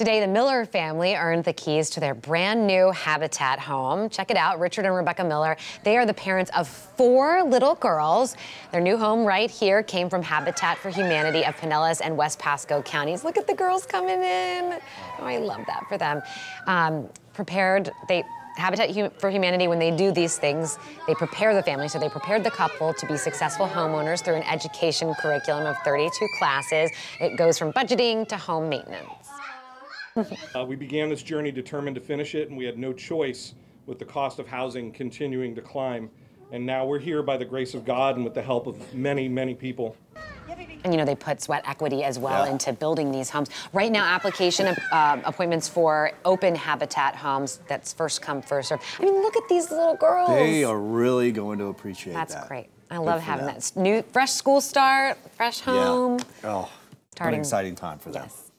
Today, the Miller family earned the keys to their brand new Habitat home. Check it out, Richard and Rebekah Miller. They are the parents of 4 little girls. Their new home right here came from Habitat for Humanity of Pinellas and West Pasco counties. Look at the girls coming in. Oh, I love that for them. Habitat for Humanity, when they do these things, they prepare the family. So they prepared the couple to be successful homeowners through an education curriculum of 32 classes. It goes from budgeting to home maintenance. We began this journey determined to finish it, and we had no choice with the cost of housing continuing to climb. And now we're here by the grace of God and with the help of many, many people. And, you know, they put sweat equity as well into building these homes. Right now, application appointments for open Habitat homes, that's first come, first serve. I mean, look at these little girls. They are really going to appreciate that. That's great. I love having that. New, fresh school start, fresh home. Oh, what an exciting time for them. Yes.